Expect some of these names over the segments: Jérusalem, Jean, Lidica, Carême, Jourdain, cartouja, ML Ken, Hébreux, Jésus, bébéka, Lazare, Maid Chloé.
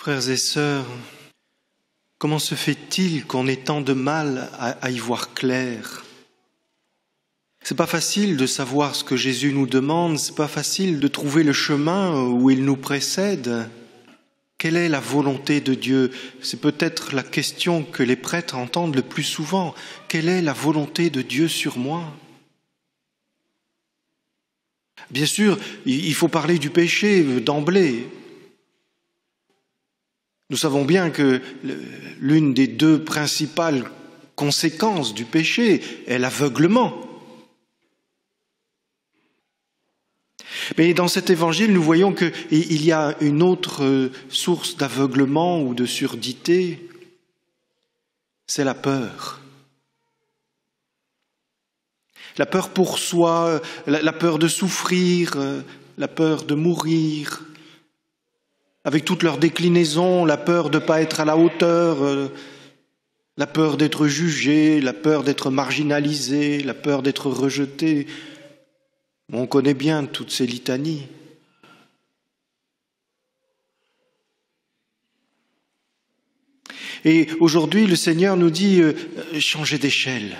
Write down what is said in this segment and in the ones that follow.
Frères et sœurs, comment se fait-il qu'on ait tant de mal à y voir clair ? C'est pas facile de savoir ce que Jésus nous demande, c'est pas facile de trouver le chemin où il nous précède. Quelle est la volonté de Dieu ? C'est peut-être la question que les prêtres entendent le plus souvent. Quelle est la volonté de Dieu sur moi ? Bien sûr, il faut parler du péché d'emblée. Nous savons bien que l'une des deux principales conséquences du péché est l'aveuglement. Mais dans cet évangile, nous voyons qu'il y a une autre source d'aveuglement ou de surdité, c'est la peur. La peur pour soi, la peur de souffrir, la peur de mourir, avec toutes leurs déclinaisons, la peur de ne pas être à la hauteur, la peur d'être jugé, la peur d'être marginalisé, la peur d'être rejeté. On connaît bien toutes ces litanies. Et aujourd'hui, le Seigneur nous dit, changez d'échelle,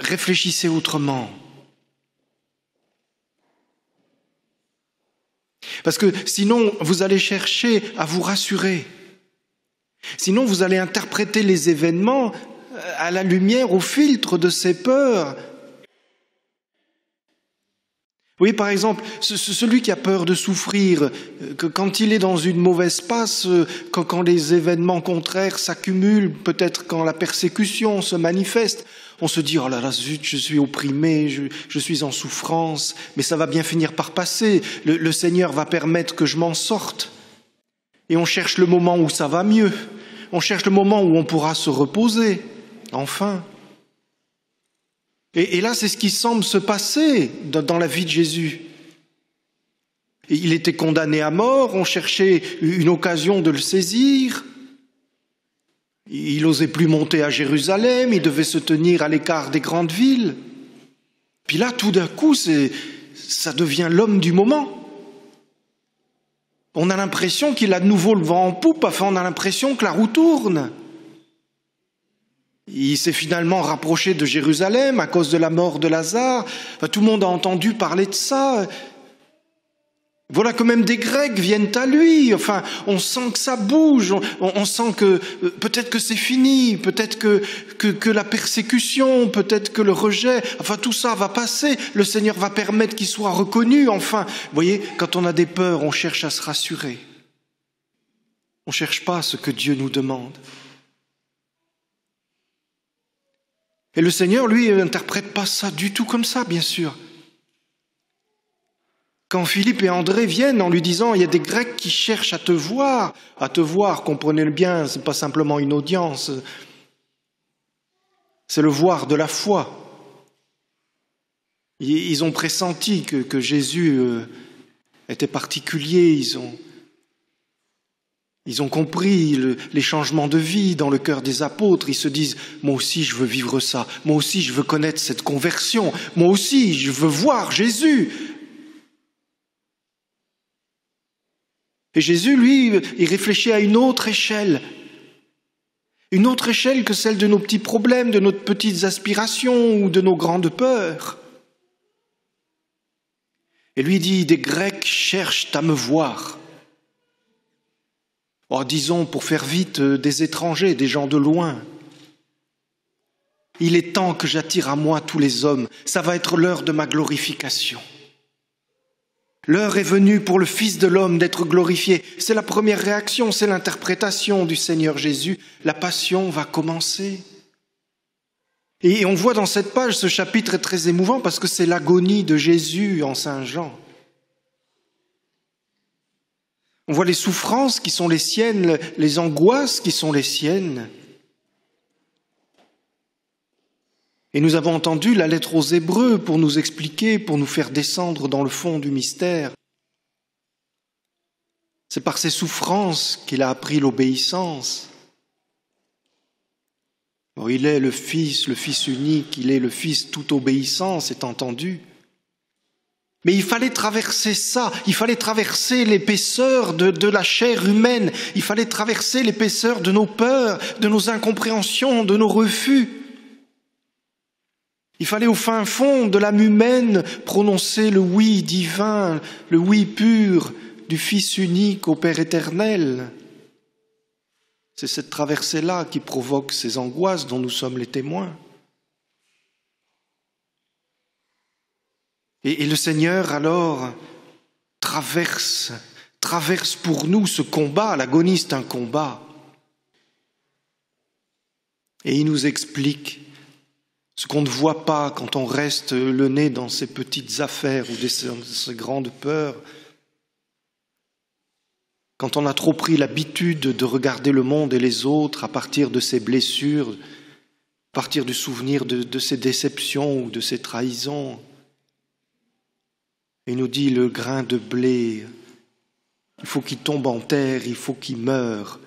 réfléchissez autrement. Parce que sinon, vous allez chercher à vous rassurer. Sinon, vous allez interpréter les événements à la lumière, au filtre de ces peurs. Oui, par exemple, celui qui a peur de souffrir, que quand il est dans une mauvaise passe, quand les événements contraires s'accumulent, peut-être quand la persécution se manifeste, on se dit « Oh là là, zut, je suis opprimé, je suis en souffrance, mais ça va bien finir par passer, le Seigneur va permettre que je m'en sorte. » Et on cherche le moment où ça va mieux, on cherche le moment où on pourra se reposer, enfin. Et là, c'est ce qui semble se passer dans la vie de Jésus. Il était condamné à mort, on cherchait une occasion de le saisir. Il n'osait plus monter à Jérusalem, il devait se tenir à l'écart des grandes villes. Puis là, tout d'un coup, ça devient l'homme du moment. On a l'impression qu'il a de nouveau le vent en poupe, enfin on a l'impression que la roue tourne. Il s'est finalement rapproché de Jérusalem à cause de la mort de Lazare. Tout le monde a entendu parler de ça. Voilà que même des Grecs viennent à lui. Enfin, on sent que ça bouge. On sent que peut-être que c'est fini, peut-être que la persécution, peut-être que le rejet. Enfin, tout ça va passer. Le Seigneur va permettre qu'il soit reconnu. Enfin, vous voyez, quand on a des peurs, on cherche à se rassurer. On ne cherche pas ce que Dieu nous demande. Et le Seigneur, lui, n'interprète pas ça du tout comme ça, bien sûr. Quand Philippe et André viennent en lui disant « Il y a des Grecs qui cherchent à te voir, comprenez-le bien, ce n'est pas simplement une audience, c'est le voir de la foi. » Ils ont pressenti que Jésus était particulier, Ils ont compris les changements de vie dans le cœur des apôtres. Ils se disent « Moi aussi, je veux vivre ça. Moi aussi, je veux connaître cette conversion. Moi aussi, je veux voir Jésus. » Et Jésus, lui, il réfléchit à une autre échelle que celle de nos petits problèmes, de nos petites aspirations ou de nos grandes peurs. Et lui dit « Des Grecs cherchent à me voir. » Oh, disons, pour faire vite, des étrangers, des gens de loin. Il est temps que j'attire à moi tous les hommes. Ça va être l'heure de ma glorification. L'heure est venue pour le Fils de l'homme d'être glorifié. C'est la première réaction, c'est l'interprétation du Seigneur Jésus. La passion va commencer. Et on voit dans cette page, ce chapitre est très émouvant parce que c'est l'agonie de Jésus en Saint Jean. On voit les souffrances qui sont les siennes, les angoisses qui sont les siennes. Et nous avons entendu la lettre aux Hébreux pour nous expliquer, pour nous faire descendre dans le fond du mystère. C'est par ces souffrances qu'il a appris l'obéissance. Bon, il est le Fils unique, il est le Fils toute obéissance, c'est entendu. Mais il fallait traverser ça, il fallait traverser l'épaisseur de la chair humaine, il fallait traverser l'épaisseur de nos peurs, de nos incompréhensions, de nos refus. Il fallait au fin fond de l'âme humaine prononcer le oui divin, le oui pur du Fils unique au Père éternel. C'est cette traversée-là qui provoque ces angoisses dont nous sommes les témoins. Et le Seigneur, alors, traverse pour nous ce combat, l'agonie, c'est un combat. Et il nous explique ce qu'on ne voit pas quand on reste le nez dans ces petites affaires ou ces grandes peurs. Quand on a trop pris l'habitude de regarder le monde et les autres à partir de ses blessures, à partir du souvenir de ses déceptions ou de ses trahisons. Il nous dit le grain de blé, il faut qu'il tombe en terre, il faut qu'il meure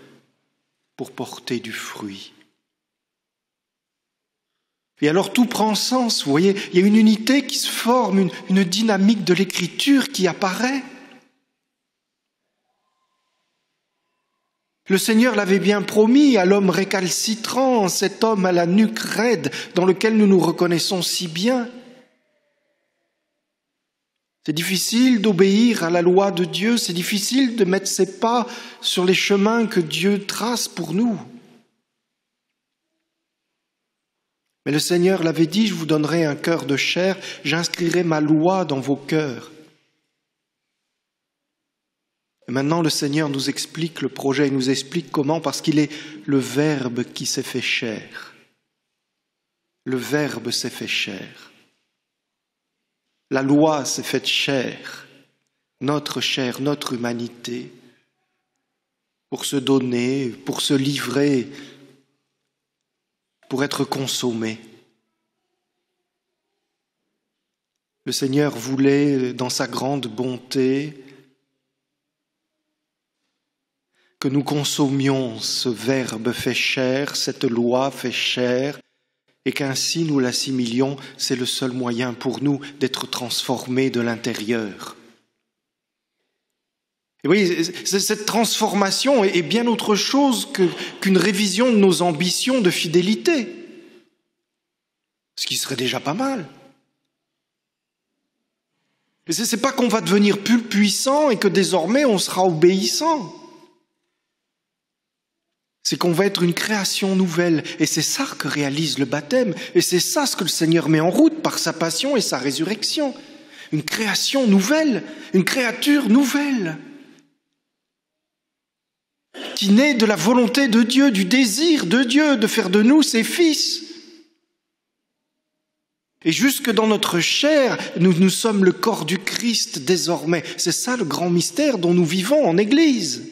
pour porter du fruit. Et alors tout prend sens, vous voyez, il y a une unité qui se forme, une dynamique de l'écriture qui apparaît. Le Seigneur l'avait bien promis à l'homme récalcitrant, cet homme à la nuque raide dans lequel nous nous reconnaissons si bien. C'est difficile d'obéir à la loi de Dieu, c'est difficile de mettre ses pas sur les chemins que Dieu trace pour nous. Mais le Seigneur l'avait dit, je vous donnerai un cœur de chair, j'inscrirai ma loi dans vos cœurs. Et maintenant le Seigneur nous explique le projet, il nous explique comment, parce qu'il est le Verbe qui s'est fait chair. Le Verbe s'est fait chair. La loi s'est faite chair, notre humanité, pour se donner, pour se livrer, pour être consommé. Le Seigneur voulait, dans sa grande bonté, que nous consommions ce Verbe fait chair, cette loi fait chair, et qu'ainsi nous l'assimilions, c'est le seul moyen pour nous d'être transformés de l'intérieur. Et oui, cette transformation est bien autre chose qu'une révision de nos ambitions de fidélité, ce qui serait déjà pas mal. Mais ce n'est pas qu'on va devenir plus puissant et que désormais on sera obéissant. C'est qu'on va être une création nouvelle, et c'est ça que réalise le baptême, et c'est ça ce que le Seigneur met en route par sa passion et sa résurrection. Une création nouvelle, une créature nouvelle, qui naît de la volonté de Dieu, du désir de Dieu de faire de nous ses fils. Et jusque dans notre chair, nous sommes le corps du Christ désormais. C'est ça le grand mystère dont nous vivons en Église.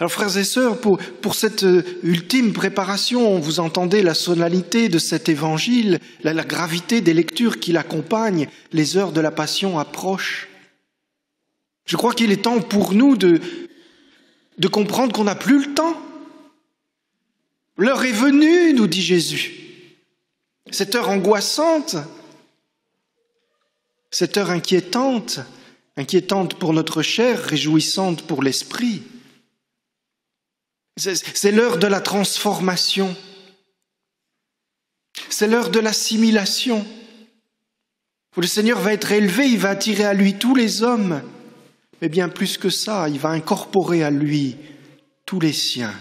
Alors frères et sœurs, pour cette ultime préparation, vous entendez la solennité de cet évangile, la gravité des lectures qui l'accompagnent, les heures de la passion approchent. Je crois qu'il est temps pour nous de comprendre qu'on n'a plus le temps. L'heure est venue, nous dit Jésus. Cette heure angoissante, cette heure inquiétante, inquiétante pour notre chair, réjouissante pour l'esprit. C'est l'heure de la transformation, c'est l'heure de l'assimilation, où le Seigneur va être élevé, il va attirer à lui tous les hommes, mais bien plus que ça, il va incorporer à lui tous les siens.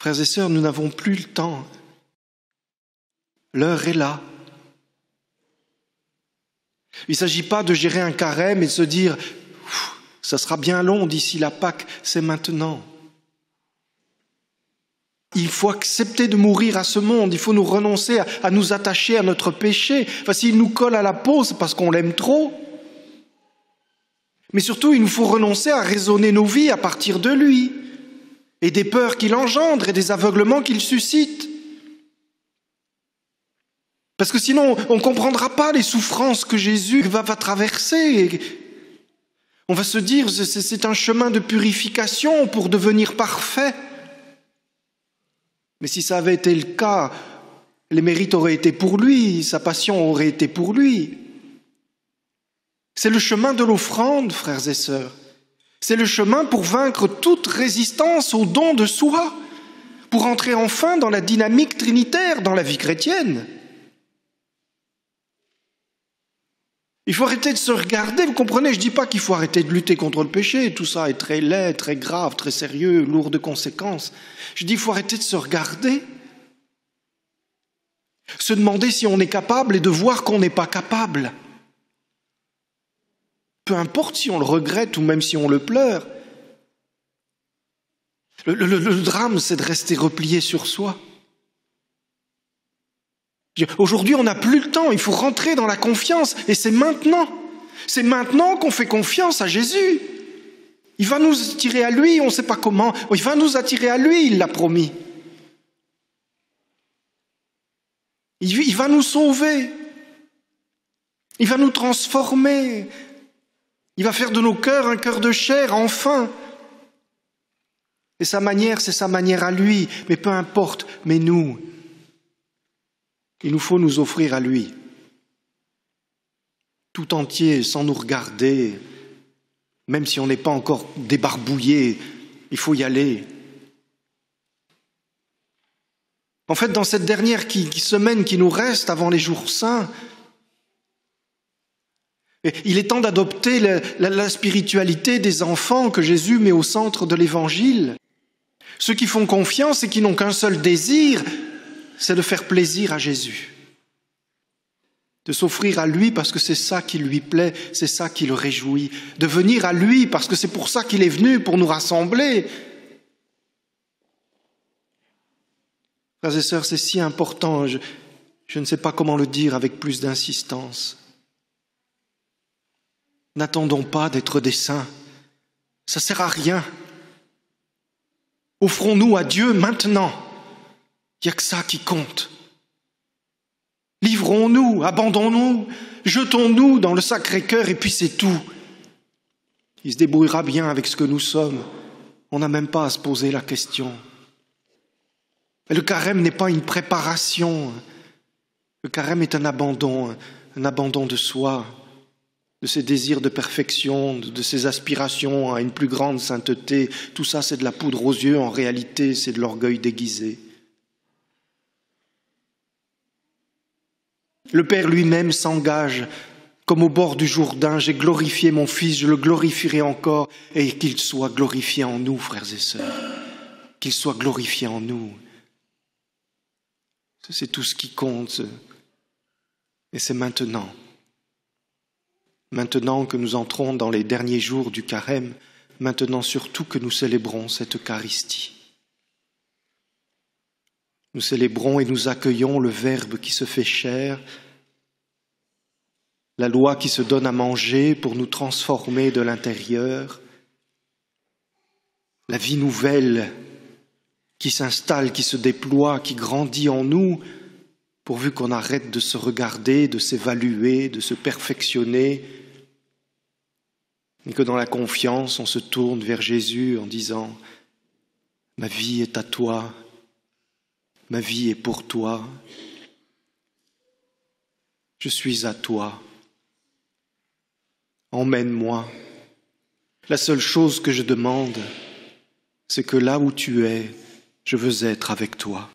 Frères et sœurs, nous n'avons plus le temps, l'heure est là. Il ne s'agit pas de gérer un carême et de se dire ça sera bien long d'ici la Pâque, c'est maintenant. Il faut accepter de mourir à ce monde, il faut nous renoncer à nous attacher à notre péché. Enfin, s'il nous colle à la peau, c'est parce qu'on l'aime trop. Mais surtout, il nous faut renoncer à raisonner nos vies à partir de lui, et des peurs qu'il engendre et des aveuglements qu'il suscite. Parce que sinon, on ne comprendra pas les souffrances que Jésus va traverser. On va se dire, c'est un chemin de purification pour devenir parfait. Mais si ça avait été le cas, les mérites auraient été pour lui, sa passion aurait été pour lui. C'est le chemin de l'offrande, frères et sœurs. C'est le chemin pour vaincre toute résistance au don de soi, pour entrer enfin dans la dynamique trinitaire, dans la vie chrétienne. Il faut arrêter de se regarder, vous comprenez, je ne dis pas qu'il faut arrêter de lutter contre le péché, tout ça est très laid, très grave, très sérieux, lourd de conséquences. Je dis qu'il faut arrêter de se regarder, se demander si on est capable et de voir qu'on n'est pas capable. Peu importe si on le regrette ou même si on le pleure. Le drame, c'est de rester replié sur soi. Aujourd'hui, on n'a plus le temps, il faut rentrer dans la confiance, et c'est maintenant. C'est maintenant qu'on fait confiance à Jésus. Il va nous attirer à lui, on ne sait pas comment, il va nous attirer à lui, il l'a promis. Il va nous sauver, il va nous transformer, il va faire de nos cœurs un cœur de chair, enfin. Et sa manière, c'est sa manière à lui, mais peu importe, mais nous... il nous faut nous offrir à lui, tout entier, sans nous regarder, même si on n'est pas encore débarbouillé, il faut y aller. En fait, dans cette dernière semaine qui nous reste avant les jours saints, il est temps d'adopter la spiritualité des enfants que Jésus met au centre de l'Évangile. Ceux qui font confiance et qui n'ont qu'un seul désir, c'est de faire plaisir à Jésus, de s'offrir à lui parce que c'est ça qui lui plaît, c'est ça qui le réjouit, de venir à lui parce que c'est pour ça qu'il est venu, pour nous rassembler. Frères et sœurs, c'est si important, je ne sais pas comment le dire avec plus d'insistance. N'attendons pas d'être des saints, ça ne sert à rien. Offrons-nous à Dieu maintenant. Il n'y a que ça qui compte. Livrons-nous, abandonnons-nous, jetons-nous dans le Sacré-Cœur et puis c'est tout. Il se débrouillera bien avec ce que nous sommes. On n'a même pas à se poser la question. Mais le carême n'est pas une préparation. Le carême est un abandon de soi, de ses désirs de perfection, de ses aspirations à une plus grande sainteté. Tout ça, c'est de la poudre aux yeux. En réalité, c'est de l'orgueil déguisé. Le Père lui-même s'engage, comme au bord du Jourdain, « J'ai glorifié mon Fils, je le glorifierai encore, et qu'il soit glorifié en nous, frères et sœurs, qu'il soit glorifié en nous. » C'est tout ce qui compte, et c'est maintenant. Maintenant que nous entrons dans les derniers jours du carême, maintenant surtout que nous célébrons cette Eucharistie. Nous célébrons et nous accueillons le Verbe qui se fait chair, la loi qui se donne à manger pour nous transformer de l'intérieur, la vie nouvelle qui s'installe, qui se déploie, qui grandit en nous, pourvu qu'on arrête de se regarder, de s'évaluer, de se perfectionner, et que dans la confiance, on se tourne vers Jésus en disant « Ma vie est à toi ». Ma vie est pour toi, je suis à toi, emmène-moi. La seule chose que je demande, c'est que là où tu es, je veux être avec toi.